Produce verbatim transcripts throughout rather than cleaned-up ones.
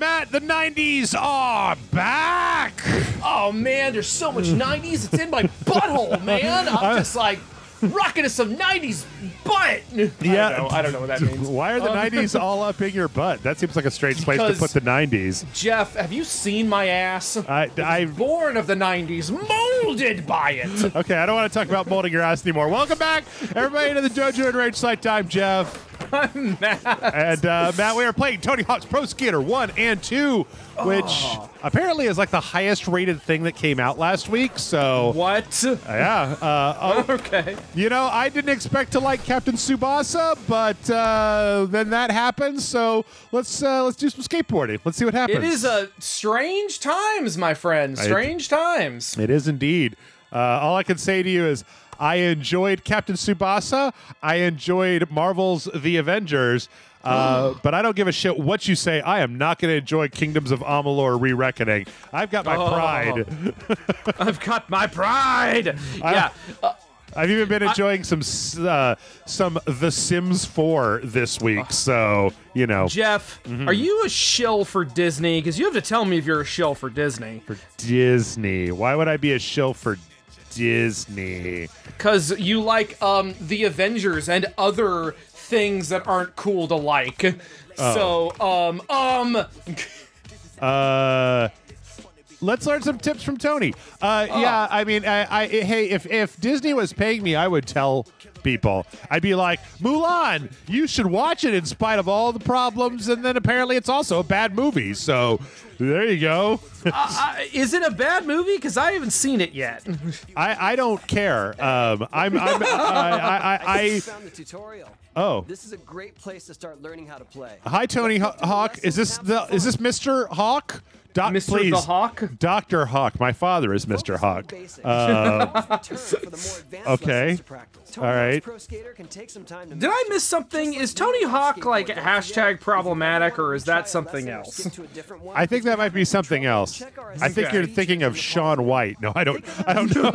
Matt, the nineties are back. Oh, man, there's so much nineties. It's in my butthole, man. I'm just like rocking to some nineties butt. Yeah. I don't know, I don't know what that means. Why are the um, nineties all up in your butt? That seems like a strange place to put the nineties. Jeff, have you seen my ass? I, I born of the nineties, molded by it. Okay, I don't want to talk about molding your ass anymore. Welcome back, everybody, to the Dojo and Rage Site Time, Jeff. I'm Matt. And uh, Matt, we are playing Tony Hawk's Pro Skater one and two, which oh. apparently is like the highest rated thing that came out last week, so... What? Uh, yeah. Uh, oh, okay. You know, I didn't expect to like Captain Tsubasa, but uh, then that happened, so let's uh, let's do some skateboarding. Let's see what happens. It is uh, strange times, my friend. Strange I, times. It is indeed. Uh, all I can say to you is... I enjoyed Captain Tsubasa. I enjoyed Marvel's The Avengers. Uh, but I don't give a shit what you say. I am not going to enjoy Kingdoms of Amalur: Re-Reckoning. I've got my oh, pride. I've got my pride. I, yeah. Uh, I've even been enjoying I, some uh, some The Sims four this week. So, you know. Jeff, mm-hmm. are you a shill for Disney? Because you have to tell me if you're a shill for Disney. For Disney. Why would I be a shill for Disney? Disney. Because you like um, the Avengers and other things that aren't cool to like. Oh. So, um, um... uh... Let's learn some tips from Tony. Uh, oh. Yeah, I mean, I, I, hey, if, if Disney was paying me, I would tell people. I'd be like, Mulan, you should watch it in spite of all the problems, and then apparently it's also a bad movie, so there you go. uh, uh, is it a bad movie? Because I haven't seen it yet. I, I don't care. Um, I'm, I'm, I, I, I, I, I found the tutorial. Oh. This is a great place to start learning how to play. Hi, Tony Hawk. Is this the, is this Mister Hawk? Doc, Mister Please. The Hawk? Doctor Hawk. My father is Mister Hawk. Uh, okay. All right. Did I miss something? Is Tony Hawk like hashtag problematic, or is that something else? I think that might be something else. I think you're thinking of Sean White. No, I don't. I don't know.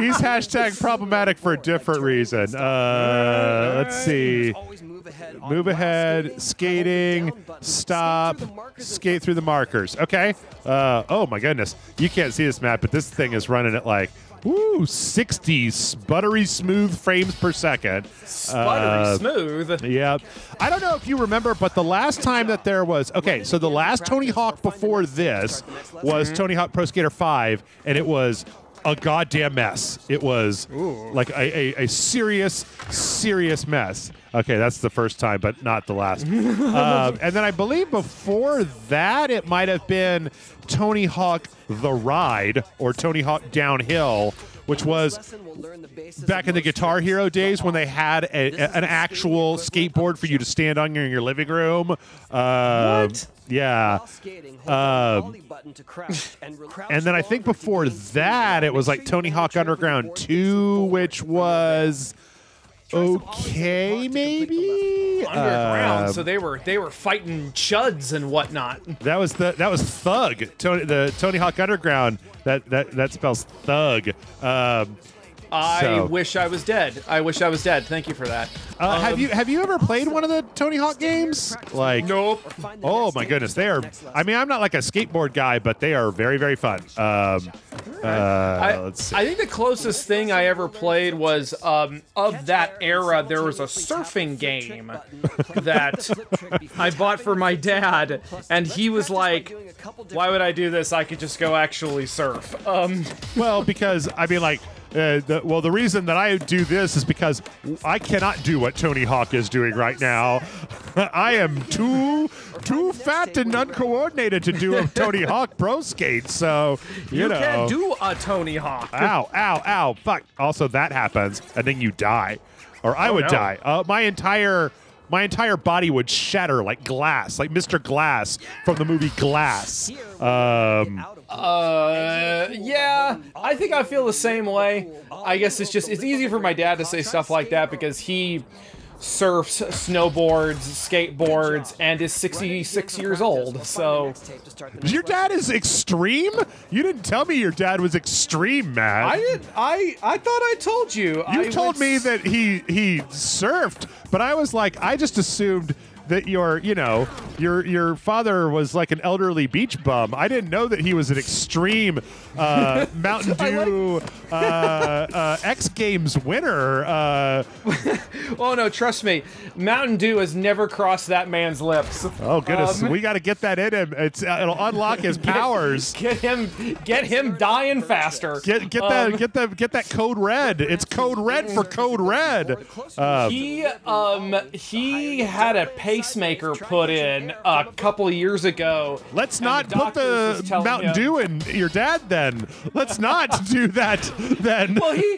He's hashtag problematic for a different reason. Uh, let's see. Move ahead, skating, stop, skate through the markers. Okay. Uh, oh, my goodness. You can't see this, Matt, but this thing is running at like, woo, sixty buttery smooth frames per second. Buttery uh, smooth? Yeah. I don't know if you remember, but the last time that there was, okay, so the last Tony Hawk before this was Tony Hawk Pro Skater five, and it was a goddamn mess. It was Ooh. like a, a, a serious, serious mess. Okay, that's the first time, but not the last. um, and then I believe before that, it might have been Tony Hawk The Ride or Tony Hawk Downhill, which was back in the Guitar Hero days when they had a, a, an actual skateboard for you to stand on in your living room. Uh, what? Yeah. Uh, and then I think before that, it was like Tony Hawk Underground two, which was... Okay, maybe underground. Um, so they were they were fighting chuds and whatnot. That was the that was thug. Tony the Tony Hawk Underground. That that that spells thug. Um, I so. wish I was dead. I wish I was dead. Thank you for that. Uh, um, have you have you ever played one of the Tony Hawk games? Like nope. Oh my goodness, they are. I mean, I'm not like a skateboard guy, but they are very very fun. Um, Uh, I, let's see. I think the closest thing I ever played was um, of that era. There was a surfing game that I bought for my dad, and he was like, "Why would I do this? I could just go actually surf." Um, well, because I mean, like, uh, the, well, the reason that I do this is because I cannot do what Tony Hawk is doing right now. I am too too fat and uncoordinated to do a Tony Hawk Pro Skate. So you, you know. Can't do a Tony Hawk. Ow, ow, ow, fuck. Also that happens, and then you die. Or I oh, would no. die. Uh, my entire my entire body would shatter like glass, like Mister Glass from the movie Glass. Um, uh, yeah, I think I feel the same way. I guess it's just, it's easy for my dad to say stuff like that because he surfs, snowboards, skateboards, and is sixty-six years old, so... Your dad is extreme? You didn't tell me your dad was extreme, Matt. I did, I, I thought I told you. You I told me that he, he surfed, but I was like, I just assumed that your, you know, your your father was like an elderly beach bum. I didn't know that he was an extreme uh, Mountain Dew uh, uh, X Games winner. Uh. Oh no, trust me, Mountain Dew has never crossed that man's lips. Oh goodness, um, we got to get that in him. It's, uh, it'll unlock his get, powers. Get him, get him dying faster. Get get um, that get that get that code red. It's code red for code red. Uh, he um he had a pacemaker put in a couple years ago. Let's not the put the Mountain Dew in your dad then. Let's not do that then. Well, he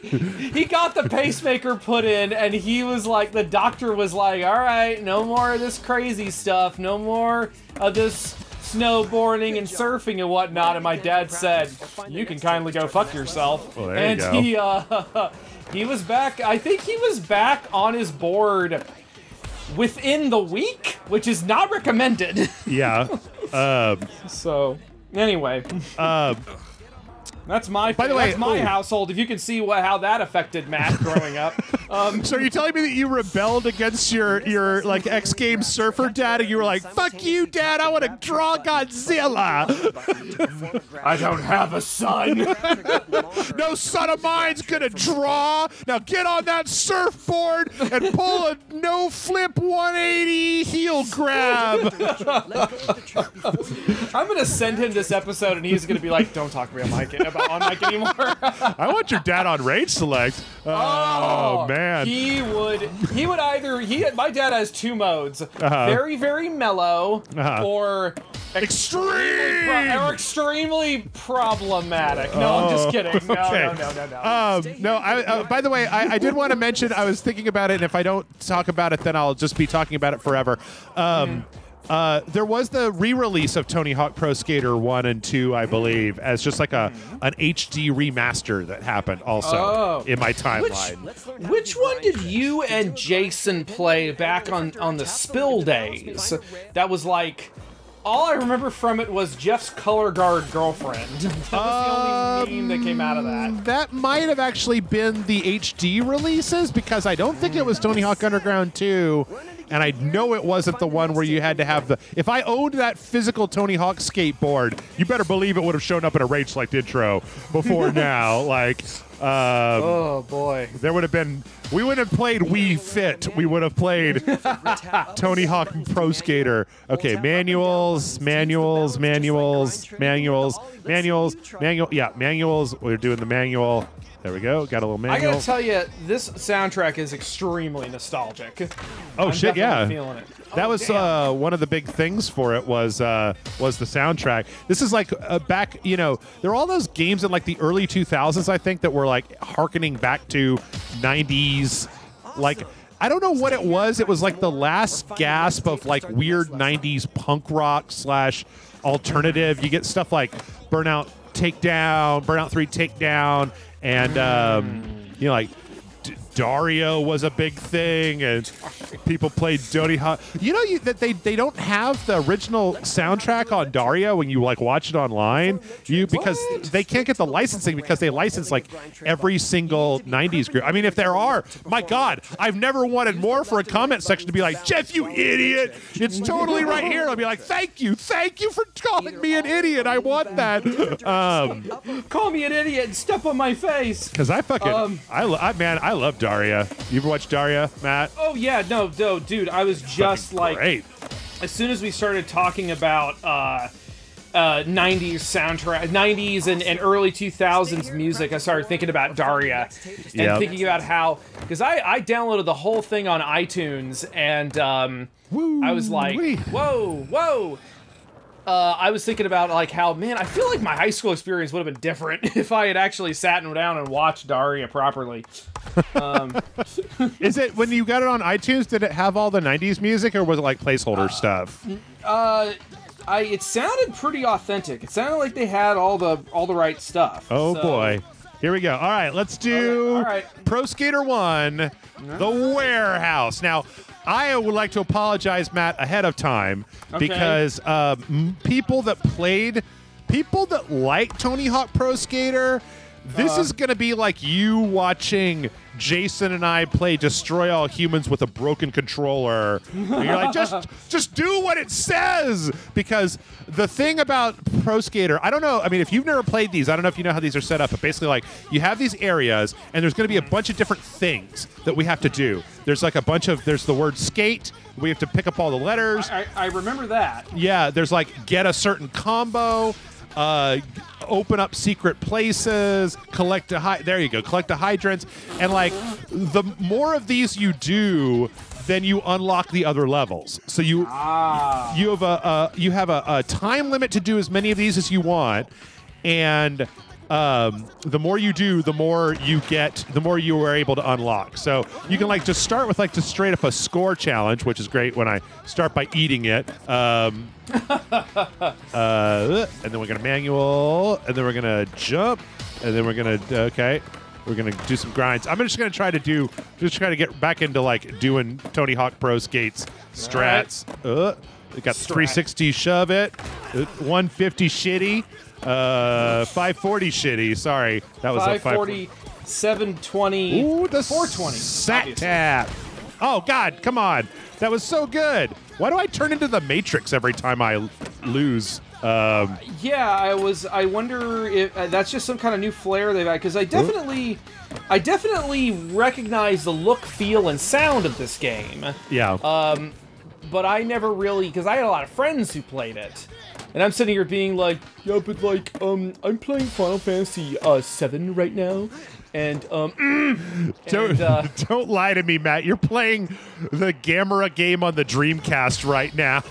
he got the pacemaker put in and he was like, the doctor was like, all right, no more of this crazy stuff. No more of this snowboarding and surfing and whatnot. And my dad said, you can kindly go fuck yourself. Well, there you and go. he uh, he was back. I think he was back on his board within the week, which is not recommended. Yeah. Um, so, anyway. Um, that's my by the way, that's my oh. household, if you can see what, how that affected Matt growing up. Um, so are you telling me that you rebelled against your, your like, X Games surfer dad, and you were like, fuck you, Dad, I want to draw Godzilla. I don't have a son. No son of mine's going to draw. Now get on that surfboard and pull a no-flip one eighty heel grab. I'm going to send him this episode, and he's going to be like, don't talk to me on mic, about, on mic anymore. I want your dad on Rage Select. Oh. Oh. Oh man, he would he would either he my dad has two modes, uh-huh. very very mellow uh-huh. or extreme pro or extremely problematic. No, oh, I'm just kidding. No, okay. no, no, no, no. Um, no. I, uh, by the way, I, I did want to mention. I was thinking about it, and if I don't talk about it, then I'll just be talking about it forever. Um, mm-hmm. Uh, there was the re-release of Tony Hawk Pro Skater one and two, I believe, as just like a an H D remaster that happened also oh. in my timeline. Which, which one did you and Jason play back on, on the spill days? That was like... All I remember from it was Jeff's color guard girlfriend. That was um, the only meme that came out of that. That might have actually been the H D releases, because I don't think it was Tony Hawk Underground two, and I know it wasn't the one where you had to have the... If I owned that physical Tony Hawk skateboard, you better believe it would have shown up in a Rage Select intro before now. Like... Um, oh boy! There would have been. We would have played Wii Fit. We would have played Tony Hawk Pro Skater. Okay, manuals, manuals, manuals, manuals, manuals, manual. Yeah, manuals. We're doing the manual. There we go. Got a little manual. I gotta tell you, this soundtrack is extremely nostalgic. Oh I'm shit! Yeah, feeling it. That oh, was uh, one of the big things for it was uh, was the soundtrack. This is like uh, back, you know, there are all those games in like the early two thousands, I think, that were like harkening back to nineties. Awesome. Like, I don't know what it was. It was like the last gasp of like weird nineties punk rock slash alternative. You get stuff like Burnout Takedown, Burnout three Takedown, and um, you know, like. Daria was a big thing, and people played Tony Hawk. You know you, that they they don't have the original soundtrack on Daria when you like watch it online, you because what? They can't get the licensing because they license like every single nineties group. I mean, if there are, my God, I've never wanted more for a comment section to be like, Jeff, you idiot! It's totally right here. I'll be like, thank you, thank you for calling me an idiot. I want that. Um, Call me an idiot and step on my face. Because I fucking, um, I, I man, I love Daria. You ever watched Daria, Matt? Oh yeah, no, no, dude. I was just like, great. As soon as we started talking about uh, uh, nineties soundtrack, nineties and, and early two thousands music, I started thinking about Daria and yep. thinking about how, because I, I downloaded the whole thing on iTunes, and um, Woo I was like, wee. whoa, whoa. Uh, I was thinking about like how, man, I feel like my high school experience would have been different if I had actually sat down and watched Daria properly. Um. Is it, when you got it on iTunes, did it have all the nineties music, or was it like placeholder uh, stuff? Uh, I it sounded pretty authentic. It sounded like they had all the all the right stuff. Oh so. boy, here we go. All right, let's do all right, all right. Pro Skater one, The Warehouse. Now, I would like to apologize, Matt, ahead of time, okay. because uh, people that played, people that like Tony Hawk Pro Skater, this uh, is going to be like you watching Jason and I play Destroy All Humans with a broken controller. And you're like, just just do what it says! Because the thing about Pro Skater, I don't know, I mean, if you've never played these, I don't know if you know how these are set up, but basically, like, you have these areas, and there's going to be a bunch of different things that we have to do. There's like a bunch of, there's the word skate, we have to pick up all the letters. I, I, I remember that. Yeah, there's like, get a certain combo, uh, open up secret places, collect the hy- there you go, collect the hydrants, and like the more of these you do, then you unlock the other levels. So you ah. you have a uh, you have a, a time limit to do as many of these as you want, and um, the more you do, the more you get, the more you are able to unlock. So you can like just start with like just straight up a score challenge, which is great when I start by eating it. Um, uh, and then we're gonna manual, and then we're gonna jump, and then we're gonna okay. We're gonna do some grinds. I'm just gonna try to do, just try to get back into like doing Tony Hawk Pro Skates strats. All right. Uh, we got Strat. three sixty shove it, one fifty shitty, uh, five forty shitty. Sorry, that was five forty, a five forty, seven twenty, ooh, the four twenty. Sat obviously. Tap. Oh God, come on, that was so good. Why do I turn into the Matrix every time I lose? Um, yeah, I was. I wonder if uh, that's just some kind of new flair they've had, because I definitely, I definitely recognize the look, feel, and sound of this game. Yeah. Um, but I never really, because I had a lot of friends who played it, and I'm sitting here being like, yeah, but like, um, I'm playing Final Fantasy uh seven right now. And um, and, don't uh, don't lie to me, Matt. You're playing the Gamera game on the Dreamcast right now.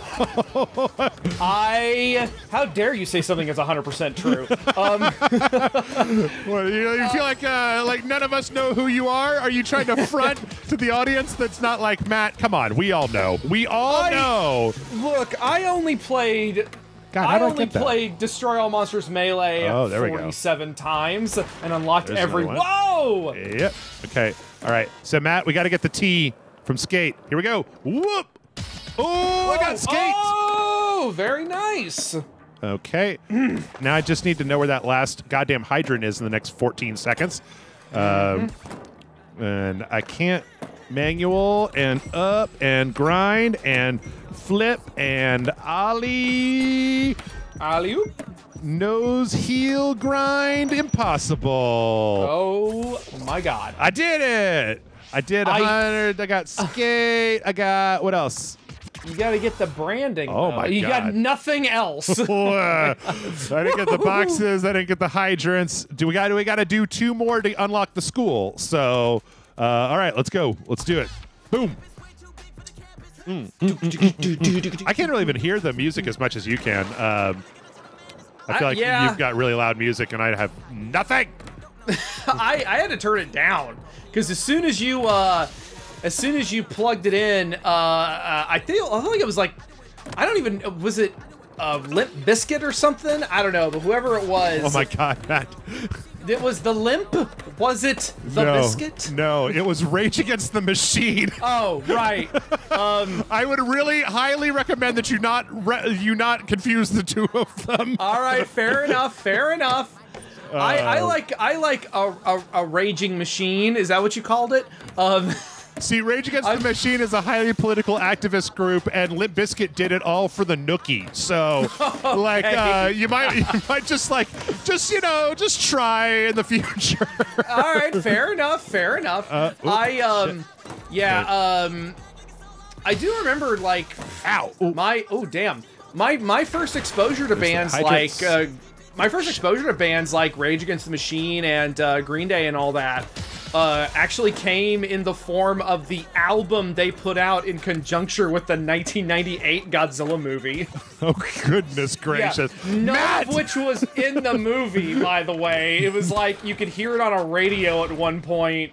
I how dare you say something that's one hundred percent true? Um, well, you, you feel like uh, like none of us know who you are. Are you trying to front to the audience that's not like Matt? Come on, we all know. We all I, know. Look, I only played. God, I, I only played Destroy All Monsters Melee oh, forty-seven times and unlocked There's every. Whoa! Yep. Okay. All right. So, Matt, we got to get the T from Skate. Here we go. Whoop! Oh, I got Skate! Oh, very nice. Okay. Now I just need to know where that last goddamn hydrant is in the next fourteen seconds. Um, mm-hmm. And I can't manual and up and grind and. Flip and ollie, alley-oop, nose heel grind, impossible. Oh my God! I did it! I did a hundred. I, I got skate. I got what else? You got to get the branding. Oh though. my you God! You got nothing else. I didn't get the boxes. I didn't get the hydrants. Do we got? Do we got to do two more to unlock the school? So, uh, all right, let's go. Let's do it. Boom. Mm, mm, mm, mm, mm. I can't really even hear the music as much as you can. Um, I feel I, like yeah. you've got really loud music, and I have nothing. I, I had to turn it down because as soon as you uh, as soon as you plugged it in, uh, uh, I think I think it was like I don't even was it uh, Limp Bizkit or something? I don't know, but whoever it was. Oh my God, Matt. It was the Limp? Was it the no, Biscuit? No, it was Rage Against the Machine. Oh, right. Um, I would really highly recommend that you not re you not confuse the two of them. All right, fair enough, fair enough. Uh, I, I like I like a, a, a raging machine. Is that what you called it? Um, See, Rage Against I'm, the Machine is a highly political activist group, and Limp Bizkit did it all for the nookie. So, okay. like, uh, you might, you might just like, just you know, just try in the future. All right, fair enough, fair enough. Uh, oops, I, um, shit. yeah, um, I do remember like, ow, ooh. my, oh damn, my my first exposure to There's bands like, uh, my first exposure to bands like Rage Against the Machine and uh, Green Day and all that. Uh, actually came in the form of the album they put out in conjunction with the nineteen ninety-eight Godzilla movie. Oh, goodness gracious. Yeah. None Matt! of which was in the movie, by the way. It was like, you could hear it on a radio at one point.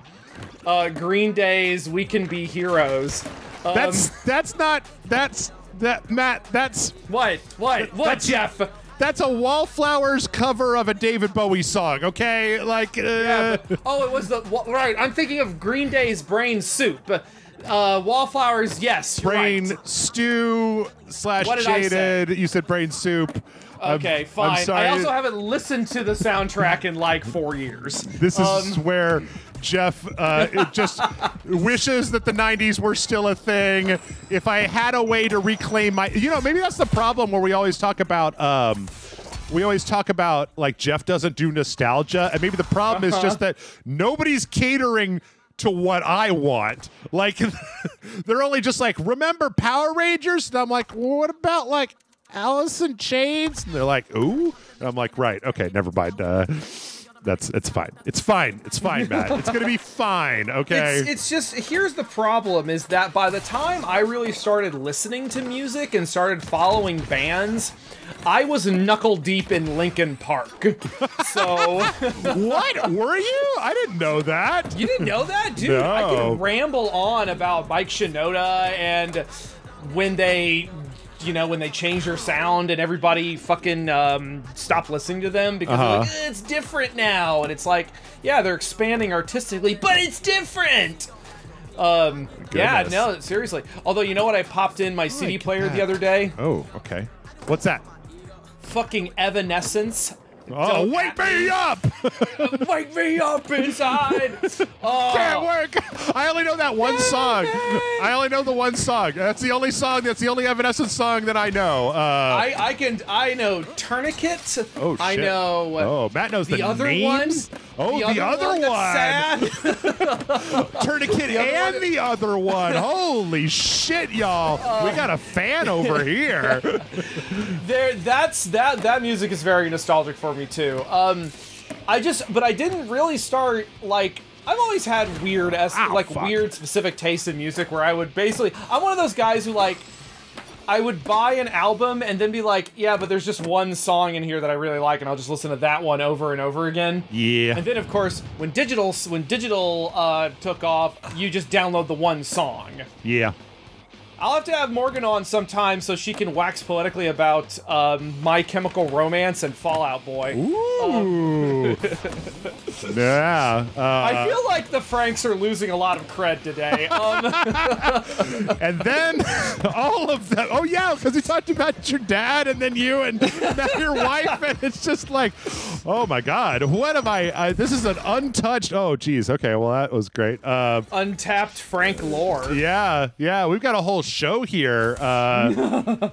Uh, Green Day's We Can Be Heroes. Um, that's, that's not, that's, that, Matt, that's... What, what, what, that's, Jeff? That's a Wallflowers cover of a David Bowie song, okay? Like, uh... yeah, but, oh, it was the right. I'm thinking of Green Day's Brain Soup. Uh, Wallflowers, yes, you're Brain right. Stew slash Jaded. You said Brain Soup. Okay, I'm, fine. I'm sorry. I also haven't listened to the soundtrack in like four years. This um, is where Jeff uh, it just wishes that the nineties were still a thing. If I had a way to reclaim my, you know, maybe that's the problem where we always talk about, um, we always talk about like Jeff doesn't do nostalgia. And maybe the problem uh-huh. is just that nobody's catering to what I want. Like they're only just like, remember Power Rangers? And I'm like, well, what about like Alice in Chains? And they're like, ooh. And I'm like, right, okay, never mind. Uh, That's it's fine. It's fine. It's fine, Matt. It's gonna be fine. Okay. It's, it's just here's the problem is that by the time I really started listening to music and started following bands, I was knuckle deep in Linkin Park. So what were you? I didn't know that. You didn't know that, dude. No. I could ramble on about Mike Shinoda and when they. You know, when they change their sound and everybody fucking um, stopped listening to them because uh-huh. like, eh, it's different now. And it's like, yeah, they're expanding artistically, but it's different. Um, yeah, no, seriously. Although, you know what? I popped in my oh, C D player the other day. Oh, okay. What's that? Fucking Evanescence. Oh, Don't wake me, me up! Wake me up inside! Oh. Can't work! I only know that one song. I only know the one song. That's the only song, that's the only Evanescence song that I know. Uh, I, I can, I know Tourniquet. Oh, shit. I know. Oh, Matt knows the, the other names? One. Oh, the, the other, other one. one. Tourniquet the and one. the other one. Holy shit, y'all. Uh, we got a fan over here. there, that's, that, that music is very nostalgic for me too. Um, I just, but I didn't really start like, I've always had weird, Ow, like fuck. weird specific taste in music where I would basically, I'm one of those guys who like, I would buy an album and then be like, yeah, but there's just one song in here that I really like, and I'll just listen to that one over and over again. Yeah. And then, of course, when digital when digital uh, took off, you just download the one song. Yeah. I'll have to have Morgan on sometime so she can wax poetically about um, My Chemical Romance and Fallout Boy. Ooh. Um, yeah. Uh, I feel like the Franks are losing a lot of cred today. Um, and then all of them. Oh, yeah, because we talked about your dad and then you and now your wife. And it's just like, oh, my God. What am I? I this is an untouched. Oh, geez. Okay. Well, that was great. Uh, Untapped Frank lore. Yeah. Yeah. We've got a whole show here.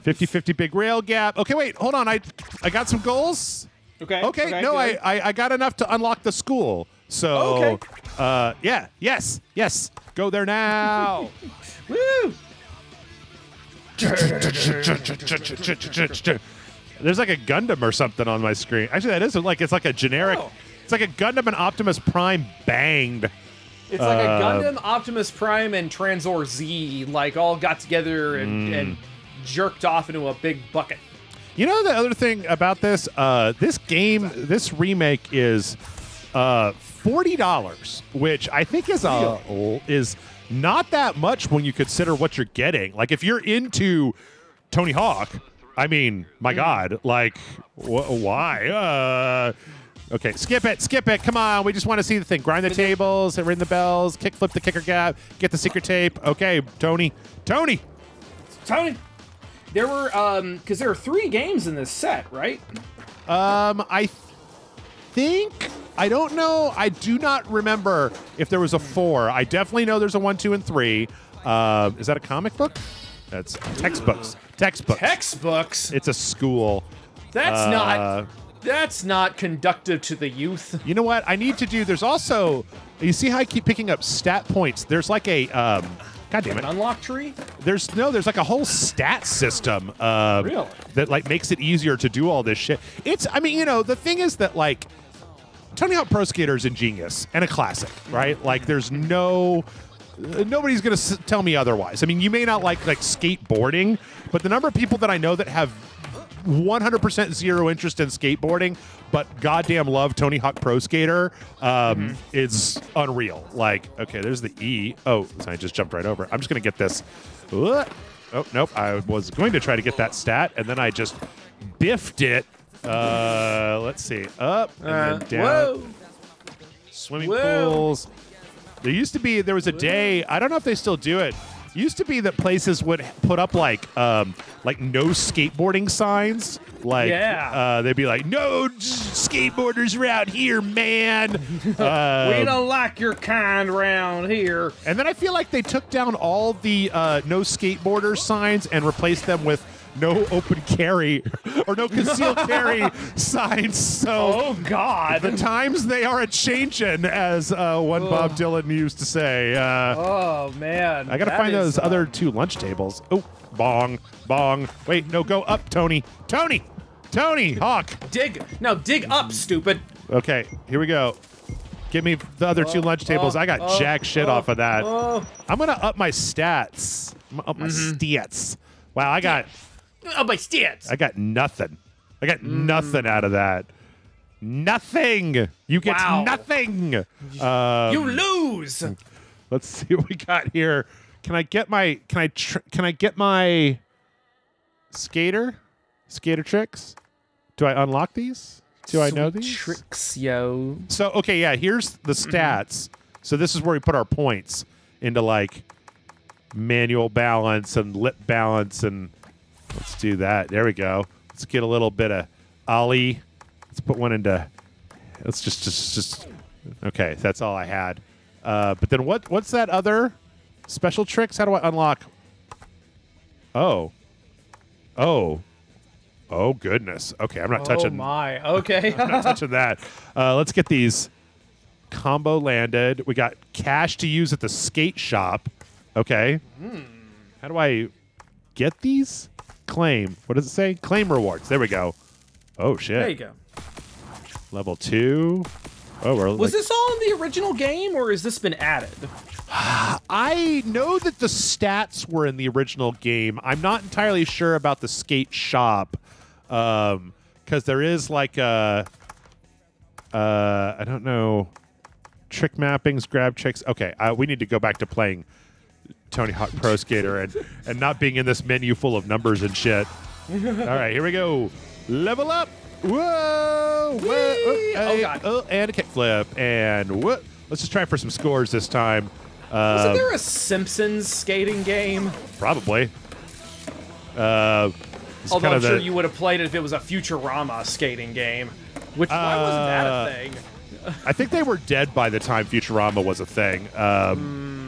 fifty fifty uh, big rail gap. Okay, wait, hold on. I I got some goals. Okay. Okay. okay no, I, I I got enough to unlock the school. So oh, okay. uh, yeah, yes, yes. Go there now. Woo! There's like a Gundam or something on my screen. Actually, that is like it's like a generic. Oh. It's like a Gundam and Optimus Prime banged. It's like a Gundam, uh, Optimus Prime, and Transor Z, like, all got together and, mm. and jerked off into a big bucket. You know the other thing about this? Uh, this game, this remake is uh, forty dollars, which I think is a, is not that much when you consider what you're getting. Like, if you're into Tony Hawk, I mean, my mm. God, like, wh why? Uh... Okay, skip it, skip it, come on, we just want to see the thing. Grind the tables, ring the bells, kick, flip the kicker gap, get the secret tape. Okay, Tony, Tony! Tony! There were, um, because there are three games in this set, right? Um, I th think, I don't know, I do not remember if there was a four. I definitely know there's a one, two, and three. Uh, is that a comic book? That's textbooks, textbooks. Textbooks? It's a school. That's uh, not... That's not conductive to the youth. You know what? I need to do. There's also, you see how I keep picking up stat points? There's like a, um, God damn it. An unlock tree? There's no, there's like a whole stat system uh, really? that like makes it easier to do all this shit. It's, I mean, you know, the thing is that like Tony Hawk Pro Skater is ingenious and a classic, right? Like there's no, nobody's going to tell me otherwise. I mean, you may not like like skateboarding, but the number of people that I know that have one hundred percent zero interest in skateboarding, but goddamn love Tony Hawk Pro Skater. Um, mm-hmm. It's unreal. Like, okay, there's the E. Oh, so I just jumped right over. I'm just going to get this. Oh, nope. I was going to try to get that stat, and then I just biffed it. Uh, let's see. Up and then down. Whoa. Swimming Whoa. pools. There used to be, there was a day, I don't know if they still do it, Used to be that places would put up like um, like no skateboarding signs. Like yeah. uh, they'd be like, "No skateboarders are out here, man. Uh, we don't like your kind around here." And then I feel like they took down all the uh, no skateboarder signs and replaced them with no open carry or no concealed carry signs. So oh God, the times they are a changing, as uh, one Ugh. Bob Dylan used to say. Uh, oh man, I gotta that find those uh... other two lunch tables. Oh, bong, bong. Wait, no, go up, Tony, Tony, Tony Hawk. Dig, no, dig up, stupid. Okay, here we go. Give me the other two oh, lunch tables. Oh, I got oh, jack shit oh, off of that. Oh. I'm gonna up my stats. I'm gonna up my mm-hmm. stats. Wow, I got. Oh, my stance. I got nothing. I got mm. nothing out of that. Nothing. You get wow. nothing. Um, you lose. Let's see what we got here. Can I get my? Can I? Tr can I get my? Skater, skater tricks. Do I unlock these? Do Sweet I know these tricks, yo? So okay, yeah. Here's the stats. Mm-hmm. So this is where we put our points into like manual balance and lip balance and. Let's do that. There we go. Let's get a little bit of ollie. Let's put one into. Let's just, just, just. Okay, that's all I had. Uh, but then what? What's that other special tricks? How do I unlock? Oh, oh, oh goodness. Okay, I'm not oh touching. Oh my. Okay. I'm not touching that. Uh, let's get these combo landed. We got cash to use at the skate shop. Okay. Mm. How do I get these? Claim. What does it say? Claim rewards. There we go. Oh shit. There you go. Level two. Oh, we're was like... this all in the original game, or has this been added? I know that the stats were in the original game. I'm not entirely sure about the skate shop, because um, there is like a, uh, I don't know, trick mappings, grab tricks. Okay, uh, we need to go back to playing Tony Hawk Pro Skater and, and not being in this menu full of numbers and shit. All right, here we go. Level up. Whoa. Whee! Whoa. Oh, oh, God. Oh, and a kickflip. And what? Let's just try for some scores this time. Uh, Wasn't there a Simpsons skating game? Probably. Uh, Although I'm sure the, you would have played it if it was a Futurama skating game. Which, uh, why wasn't that a thing? I think they were dead by the time Futurama was a thing. Um, mm.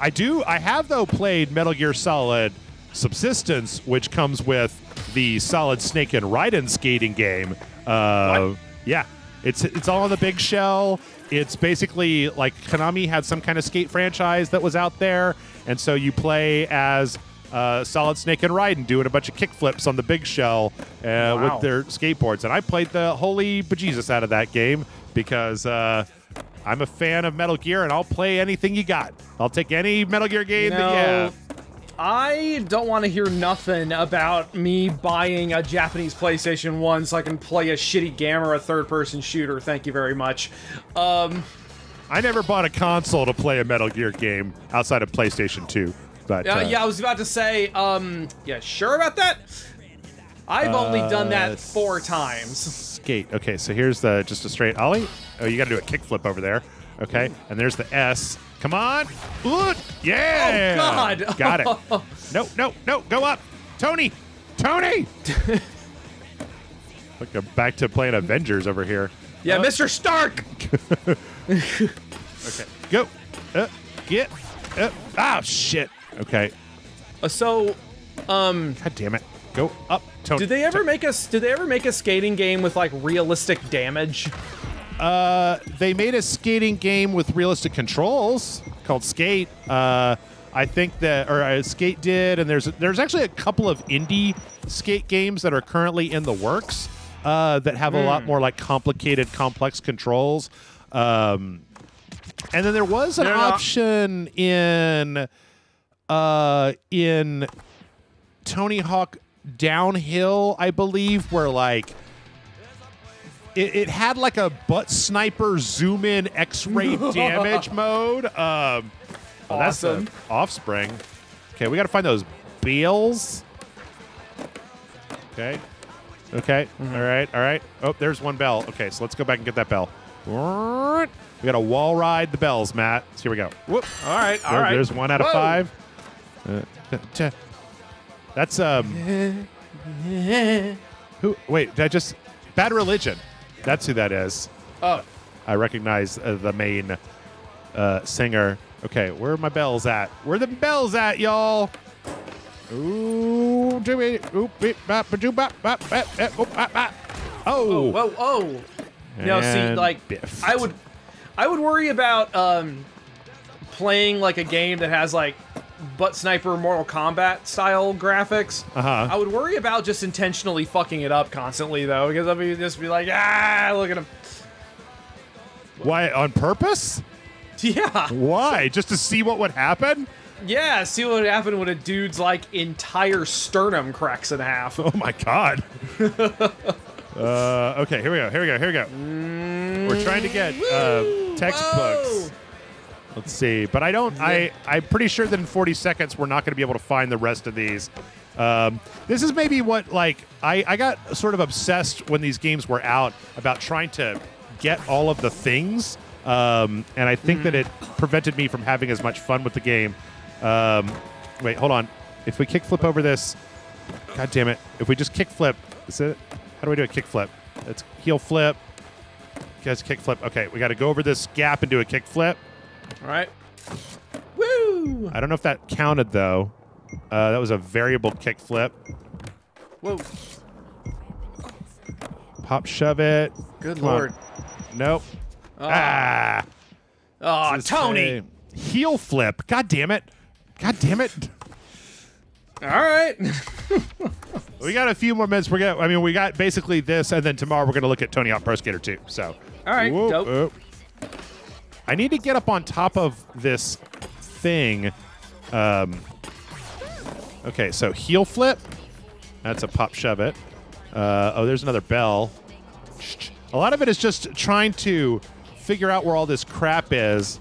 I do. I have, though, played Metal Gear Solid Subsistence, which comes with the Solid Snake and Raiden skating game. Uh, what? Yeah. It's it's all on the big shell. It's basically like Konami had some kind of skate franchise that was out there, and so you play as uh, Solid Snake and Raiden doing a bunch of kickflips on the big shell uh, wow. with their skateboards. And I played the holy bejesus out of that game because... Uh, I'm a fan of Metal Gear, and I'll play anything you got. I'll take any Metal Gear game no, that you have. I don't want to hear nothing about me buying a Japanese PlayStation one so I can play a shitty Gamera third-person shooter. Thank you very much. Um, I never bought a console to play a Metal Gear game outside of PlayStation two. But, uh, uh, yeah, I was about to say, um, yeah, sure about that? I've only uh, done that four times. Skate. Okay, so here's the just a straight ollie. Oh, you got to do a kickflip over there. Okay, and there's the S. Come on. Look. Yeah. Oh, God. Got it. No, no, no. Go up. Tony. Tony. Look, I'm back to playing Avengers over here. Yeah, uh, Mister Stark. Okay, go. Uh, get. Uh, oh, shit. Okay. Uh, so, um. God damn it. Go up, Tony. Did they ever make us? Did they ever make a skating game with like realistic damage? Uh, they made a skating game with realistic controls called Skate. Uh, I think that, or uh, Skate did, and there's there's actually a couple of indie skate games that are currently in the works uh, that have mm. a lot more like complicated, complex controls. Um, and then there was an They're option in uh, in Tony Hawk Downhill, I believe, where like it, it had like a butt sniper zoom in X-ray damage mode. Um, awesome. Oh, that's an offspring. Okay, we got to find those bells. Okay, okay, mm-hmm. all right, all right. Oh, there's one bell. Okay, so let's go back and get that bell. We got to wall ride the bells, Matt. So here we go. Whoop. All right, all there, right. There's one out of Whoa. five. Uh, that's um. Who? Wait, did I just? Bad Religion. That's who that is. Oh. I recognize uh, the main uh, singer. Okay, where are my bells at? Where are the bells at, y'all? Ooh, Jimmy. Oop, beep, bop, ba, doop, bop, bop, bop, bop, bop, bop. Oh. Oh, oh, oh. No, see, like, biffed. I would, I would worry about um, playing like a game that has like butt sniper Mortal Kombat style graphics. Uh-huh. I would worry about just intentionally fucking it up constantly though, because I would just be like, ah, look at him. Why, on purpose? Yeah. Why? Just to see what would happen? Yeah, see what would happen when a dude's like entire sternum cracks in half. Oh my god. Uh, okay, here we go, here we go, here we go. Mm-hmm. We're trying to get uh, textbooks. Whoa. Let's see, but I don't, I, I'm pretty sure that in forty seconds we're not going to be able to find the rest of these. Um, this is maybe what, like, I, I got sort of obsessed when these games were out about trying to get all of the things, um, and I think mm. that it prevented me from having as much fun with the game. Um, wait, hold on. If we kickflip over this, god damn it. If we just kickflip, is it? How do I do a kickflip? It's heel flip. Guys, kickflip. Okay, we got to go over this gap and do a kickflip. All right. Woo! I don't know if that counted though. Uh, that was a variable kickflip. Whoa! Pop shove it. Good Come lord. On. Nope. Oh. Ah! Oh, Tony! Heel flip. God damn it! God damn it! All right. We got a few more minutes. We're gonna. I mean, we got basically this, and then tomorrow we're gonna look at Tony Hawk Pro Skater two. So. All right. Whoop, dope. Whoop. I need to get up on top of this thing. Um, okay, so heel flip. That's a pop shove it. Uh, oh, there's another bell. A lot of it is just trying to figure out where all this crap is.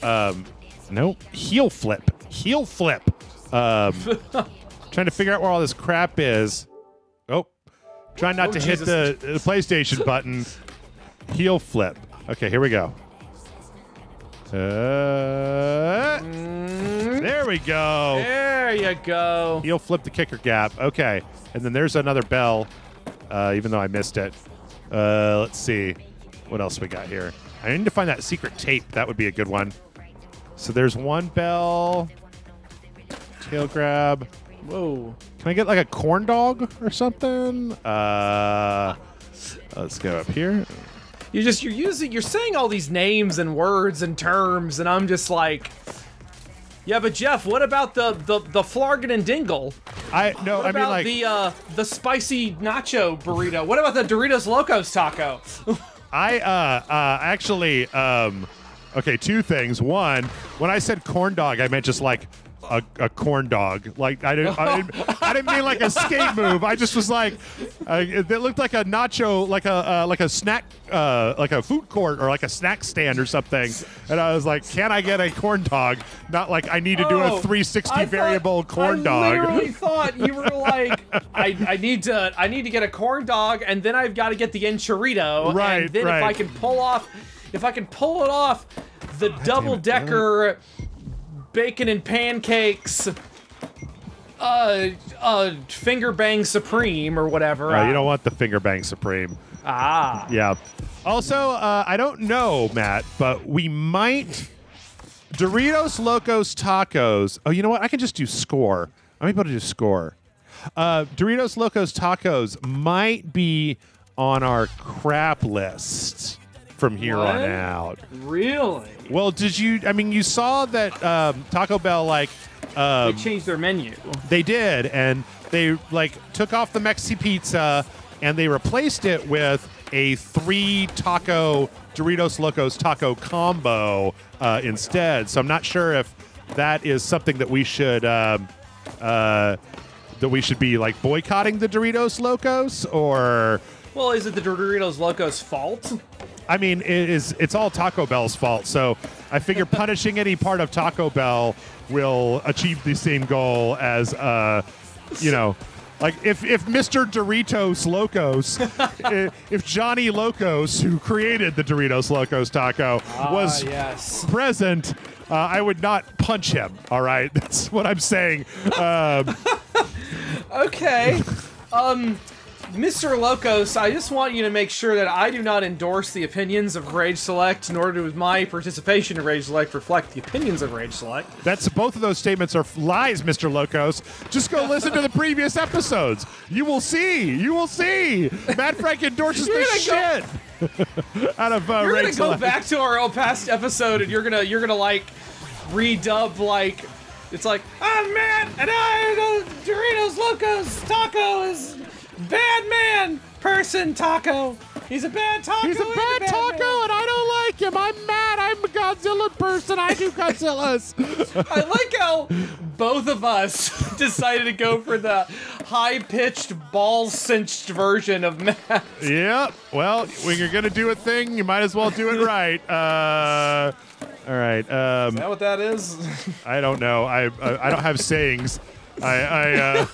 Um, nope. Heel flip. Heel flip. Um, trying to figure out where all this crap is. Oh, trying not oh, to Jesus. hit the, the PlayStation button. Heel flip. Okay, here we go. Uh, there we go. There you go. He'll flip the kicker gap. Okay. And then there's another bell, uh, even though I missed it. Uh, let's see. What else we got here? I need to find that secret tape. That would be a good one. So there's one bell. Tail grab. Whoa. Can I get like a corn dog or something? Uh, let's go up here. You're just, you're using, you're saying all these names and words and terms, and I'm just like, yeah, but Jeff, what about the, the, the Flargan and Dingle? I, no, what I mean like. What about the, uh, the spicy nacho burrito? What about the Doritos Locos taco? I, uh, uh, actually, um, okay, two things. One, when I said corn dog, I meant just like a, a corn dog. Like, I didn't, I didn't, I didn't mean like a skate move. I just was like, uh, it looked like a nacho, like a, uh, like a snack. Uh, like a food court or like a snack stand or something, and I was like, "Can I get a corn dog?" Not like I need to oh, do a three sixty I variable thought, corn I dog. I literally thought you were like, I, "I need to, I need to get a corn dog, and then I've got to get the enchilada, right? And then right. if I can pull off, if I can pull it off, the God double it, decker bacon and pancakes." Uh, uh, finger bang supreme or whatever. Oh, you don't want the finger bang supreme. Ah. Yeah. Also, uh, I don't know, Matt, but we might Doritos Locos Tacos. Oh, you know what? I can just do score. I'm able to do score. Uh, Doritos Locos Tacos might be on our crap list from here what? on out. Really? Well, did you? I mean, you saw that um, Taco Bell like. Um, they changed their menu. They did, and they like took off the Mexi pizza, and they replaced it with a three taco Doritos Locos taco combo uh, instead. So I'm not sure if that is something that we should um, uh, that we should be like boycotting the Doritos Locos, or well, is it the Doritos Locos' fault? I mean, it is. It's all Taco Bell's fault. So I figure punishing any part of Taco Bell will achieve the same goal as, uh, you know, like if, if Mister Doritos Locos, if Johnny Locos, who created the Doritos Locos taco, was ah, yes. present, Uh, I would not punch him, all right? That's what I'm saying. Um, okay. Um, Mister Locos, I just want you to make sure that I do not endorse the opinions of Rage Select, nor does my participation in Rage Select reflect the opinions of Rage Select. That's, both of those statements are lies, Mister Locos. Just go listen to the previous episodes. You will see. You will see. Matt Frank endorses this shit out of uh, Rage Select. You're gonna go back to our old past episode, and you're gonna you're gonna like redub like it's like I'm Matt, and I uh, Doritos Locos Taco is. Bad man person taco. He's a bad taco. He's a bad, a bad taco, man. And I don't like him. I'm mad. I'm a Godzilla person. I do Godzillas. I like how both of us decided to go for the high-pitched, ball-cinched version of Matt. Yep. Well, when you're gonna do a thing, you might as well do it right. Uh, all right. Um, is that what that is? I don't know. I I, I don't have sayings. I, I, uh,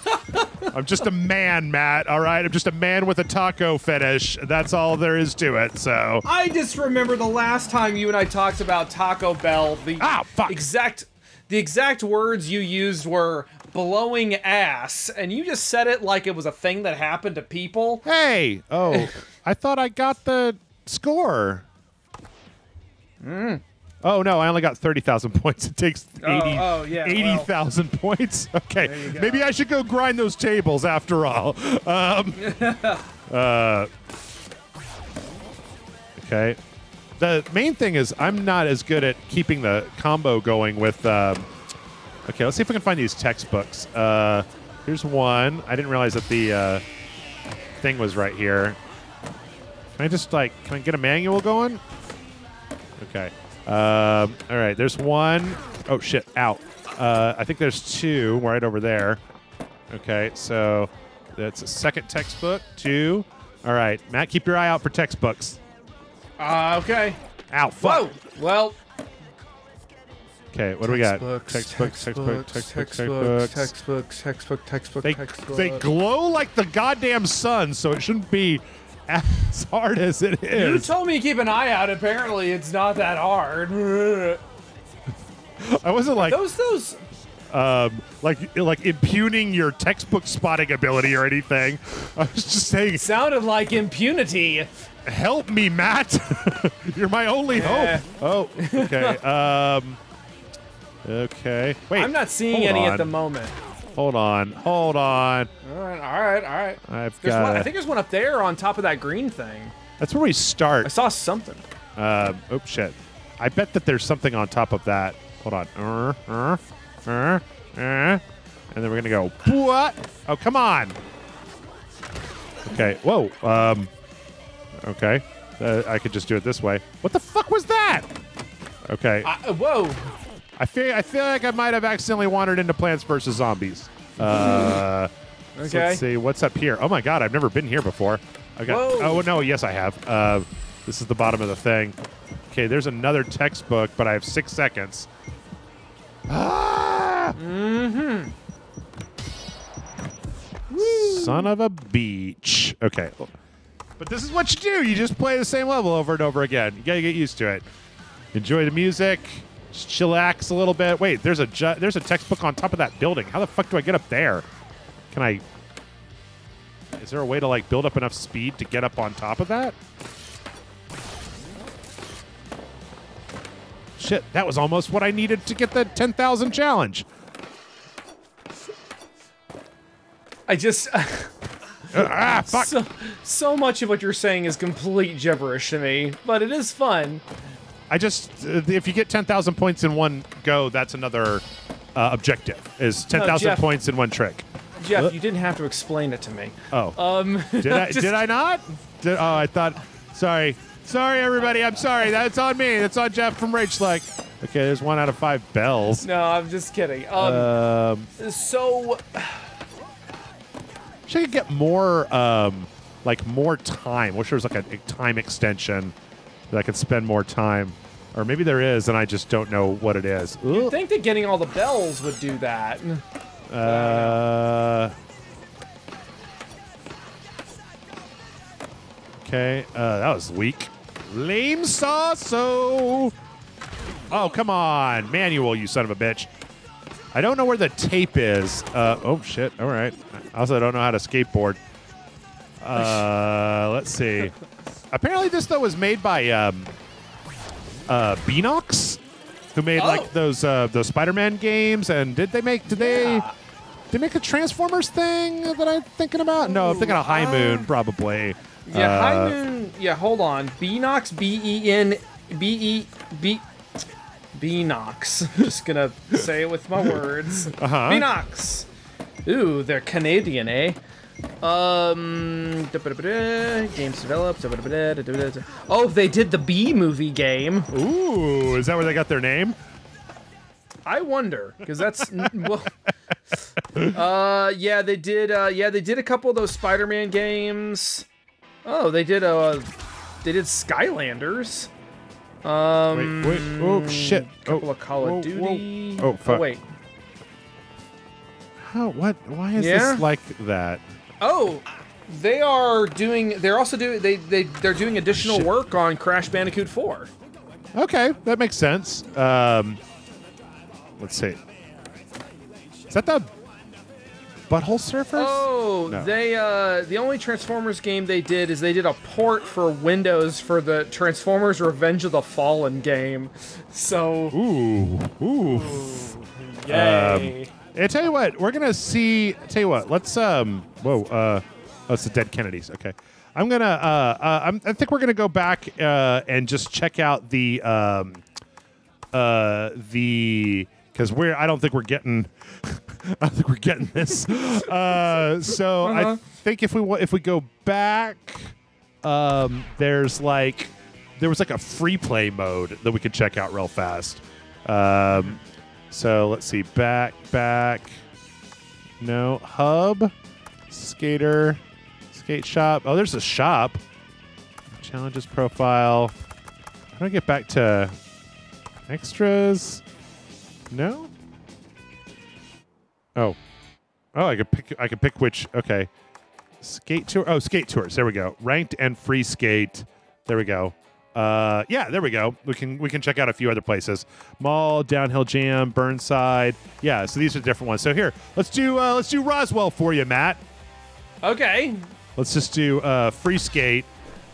I'm just a man, Matt, all right? I'm just a man with a taco fetish. That's all there is to it, so. I just remember the last time you and I talked about Taco Bell, the ah, fuck. exact, the exact words you used were blowing ass, and you just said it like it was a thing that happened to people. Hey, oh, I thought I got the score. Mm. Oh, no, I only got thirty thousand points. It takes eighty thousand oh, oh, yeah, eighty, well, points. Okay, maybe I should go grind those tables after all. Um, uh, okay. The main thing is I'm not as good at keeping the combo going with... Um, okay, let's see if we can find these textbooks. Uh, here's one. I didn't realize that the uh, thing was right here. Can I just, like, can I get a manual going? Okay. Um, all right, there's one. Oh, shit, out. Uh, I think there's two right over there. Okay, so that's a second textbook, two. All right, Matt, keep your eye out for textbooks. Uh, okay. Ow, fuck. Whoa, well. Okay, what do we got? Textbooks, textbooks, textbooks, textbooks, textbooks, textbook, textbook, textbook. They glow like the goddamn sun, so it shouldn't be as hard as it is. You told me to keep an eye out. Apparently, it's not that hard. I wasn't like those. Those, um, like like impugning your textbook spotting ability or anything. I was just saying. It sounded like impunity. Help me, Matt. You're my only yeah. hope. Oh, okay. um, okay. Wait. I'm not seeing any on. at the moment. Hold on, hold on. All right, all right, all right. I've got one, I think there's one up there on top of that green thing. That's where we start. I saw something. Uh, oh, shit. I bet that there's something on top of that. Hold on. Uh, uh, uh, uh. And then we're going to go, what? Oh, come on. Okay, whoa. Um, okay. Uh, I could just do it this way. What the fuck was that? Okay. I, whoa. I feel I feel like I might have accidentally wandered into Plants versus. Zombies. Uh, okay. So let's see what's up here. Oh my god, I've never been here before. I got. Whoa. Oh no, yes I have. Uh, this is the bottom of the thing. Okay, there's another textbook, but I have six seconds. Ah! Mm-hmm. Son of a beach. Okay, but this is what you do. You just play the same level over and over again. You gotta get used to it. Enjoy the music. Just chillax a little bit. Wait, there's a ju there's a textbook on top of that building. How the fuck do I get up there? Can I? Is there a way to like build up enough speed to get up on top of that? Shit, that was almost what I needed to get the ten thousand challenge. I just. Ah, fuck. So, so much of what you're saying is complete gibberish to me, but it is fun. I just, uh, if you get ten thousand points in one go, that's another uh, objective, is ten thousand no, points in one trick. Jeff, uh, you didn't have to explain it to me. Oh. Um, did, I, did I not? Did, oh, I thought, sorry. Sorry, everybody. I'm sorry. That's on me. That's on Jeff from Rage Like. Okay, there's one out of five bells. No, I'm just kidding. Um, um So. Should I get more, um, like, more time? Wish there was, like, a, a time extension. That I could spend more time. Or maybe there is, and I just don't know what it is. Ooh. You'd think that getting all the bells would do that. Uh, okay, uh, that was weak. Lame sauce-o! Oh, come on. Manual, you son of a bitch. I don't know where the tape is. Uh, oh, shit. All right. I also don't know how to skateboard. Uh, let's see. Apparently this, though, was made by um, uh, Beenox, who made, oh. like, those uh, those Spider-Man games. And did they make... Did yeah. they... Did they make a Transformers thing that I'm thinking about? No, Ooh, I'm thinking of High Moon, uh, probably. Yeah, uh, High Moon. Yeah, hold on. Beenox, B E N B E B Beenox. I'm just going to say it with my words. Uh-huh. Beenox. Ooh, they're Canadian, eh? Um, games developed. Oh, they did the B movie game. Ooh, is that where they got their name? I wonder, because that's... well, uh, yeah, they did. Uh, yeah, they did a couple of those Spider-Man games. Oh, they did. Uh, they did Skylanders. Um, wait, wait, oh shit! A couple oh, of Call whoa, of Duty. Whoa. Oh fuck! Oh, wait. How? What? Why is yeah? this like that? Oh, they are doing. They're also doing. They they they're doing additional oh, work on Crash Bandicoot four. Okay, that makes sense. Um, let's see. Is that the Butthole Surfers? Oh, no. they, uh, the only Transformers game they did is they did a port for Windows for the Transformers Revenge of the Fallen game. So. Ooh. Ooh. Yay. Um, and tell you what, we're going to see, tell you what, let's, um, whoa, uh, oh, it's the Dead Kennedys. Okay. I'm going to, uh, uh I'm, I think we're going to go back, uh, and just check out the, um, uh, the, because we're, I don't think we're getting, I don't think we're getting this. Uh, so uh-huh. I think if we if we go back, um, there's like, there was like a free play mode that we could check out real fast. Um, so let's see, back, back, no, hub, skater, skate shop. Oh, there's a shop. Challenges profile. How do I get back to extras? No. Oh, oh! I could pick. I could pick which. Okay. Skate tour. Oh, skate tours. There we go. Ranked and free skate. There we go. Uh, yeah, there we go. We can we can check out a few other places. Mall, Downhill Jam, Burnside. Yeah. So these are different ones. So here, let's do uh, let's do Roswell for you, Matt. Okay. Let's just do uh, free skate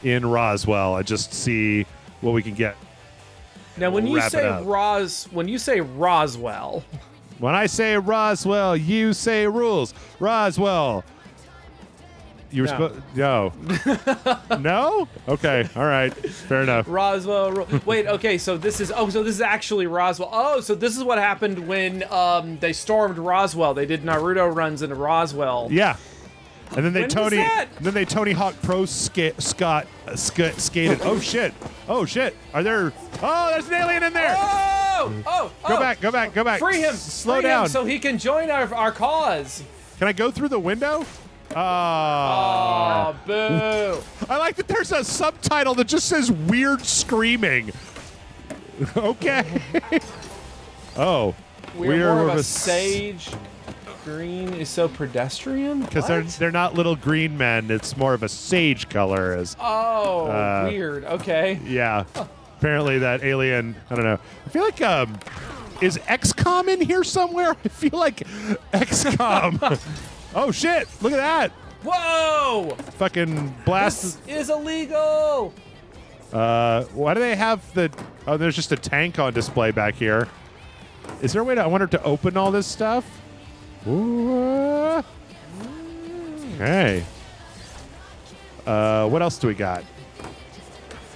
in Roswell. I just see what we can get. Now, when we'll you say Ros, when you say Roswell, when I say Roswell, you say rules. Roswell, you were supposed no, no, no. Okay, all right, fair enough. Roswell, ro wait, okay, so this is oh, so this is actually Roswell. Oh, so this is what happened when um they stormed Roswell. They did Naruto runs into Roswell. Yeah. And then they when Tony, and then they Tony Hawk Pro Skate Scott uh, sk skated. Oh shit! Oh shit! Are there? Oh, there's an alien in there! Oh! Oh! Go oh. back! Go back! Go back! Free him! S slow Free down! Him so he can join our our cause. Can I go through the window? Oh! Oh boo! I like that there's a subtitle that just says "weird screaming." Okay. oh. We're, We're more of a sage. Green is so pedestrian because they're they're not little green men. It's more of a sage color. Is oh uh, weird. Okay. Yeah. Huh. Apparently that alien. I don't know. I feel like um, is X COM in here somewhere? I feel like X COM. oh shit! Look at that. Whoa! Fucking blast. This is illegal. Uh, why do they have the? Oh, there's just a tank on display back here. Is there a way to? I wonder to open all this stuff. Ooh. Okay. Uh, what else do we got?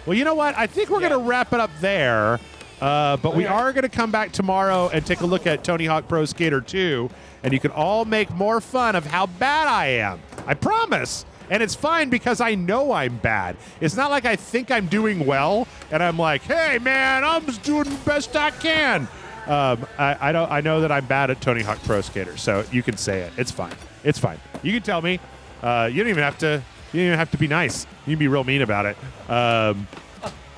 Well, you know what? I think we're yeah. going to wrap it up there. Uh, but okay. we are going to come back tomorrow and take a look at Tony Hawk Pro Skater two. And you can all make more fun of how bad I am. I promise. And it's fine because I know I'm bad. It's not like I think I'm doing well. And I'm like, hey, man, I'm just doing the best I can. Um, I, I don't. I know that I'm bad at Tony Hawk Pro Skater, so you can say it. It's fine. It's fine. You can tell me. Uh, you don't even have to. You don't even have to be nice. You can be real mean about it. Um,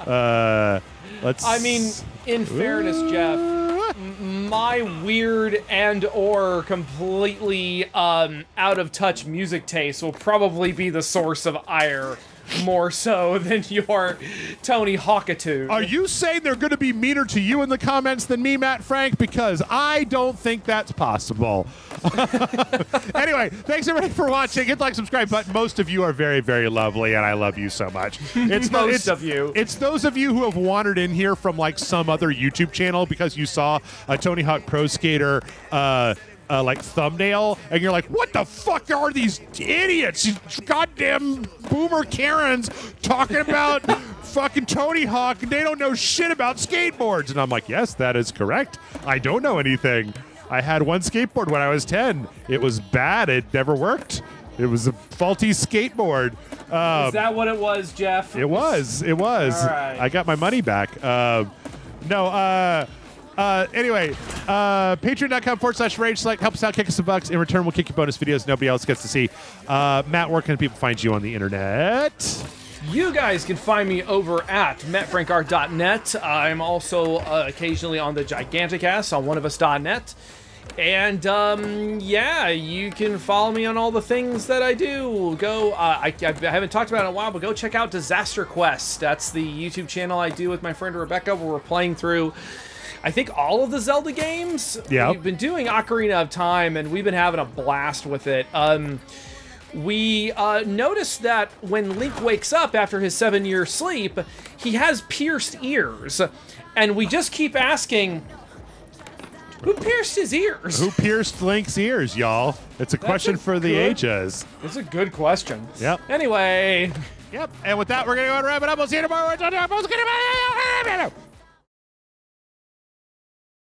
uh, let's. I mean, in fairness, Ooh. Jeff, my weird and or completely um, out of touch music taste will probably be the source of ire more so than your Tony Hawkitude. Are you saying they're going to be meaner to you in the comments than me, Matt Frank? Because I don't think that's possible. Anyway, thanks everybody for watching. Hit the like, subscribe button. Most of you are very, very lovely, and I love you so much. It's most the, it's, of you. It's those of you who have wandered in here from like some other YouTube channel because you saw a Tony Hawk Pro Skater uh, Uh, like thumbnail, and you're like, what the fuck are these idiots, these goddamn boomer Karens talking about fucking Tony Hawk, and they don't know shit about skateboards? And I'm like, yes, that is correct. I don't know anything. I had one skateboard when I was ten. It was bad. It never worked. It was a faulty skateboard. Um, is that what it was, Jeff? It was. It was. All right. I got my money back. Uh, no, uh... Uh, anyway, uh, patreon.com forward slash rage select. Help us out, kick us some bucks. In return, we'll kick you bonus videos nobody else gets to see. Uh, Matt, where can people find you on the internet? You guys can find me over at matt frank art dot net. I'm also uh, occasionally on the Giganticast on one of us dot net. And, um, yeah, you can follow me on all the things that I do. Go, uh, I, I haven't talked about it in a while, but go check out Disaster Quest. That's the YouTube channel I do with my friend Rebecca, where we're playing through, I think, all of the Zelda games. Yeah, we've been doing Ocarina of Time, and we've been having a blast with it. Um, we uh, noticed that when Link wakes up after his seven-year sleep, he has pierced ears, and we just keep asking, who pierced his ears? Who pierced Link's ears, y'all? It's a That's question a for good, the ages. It's a good question. Yep. Anyway. Yep. And with that, we're gonna go and wrap it up. We'll see you tomorrow.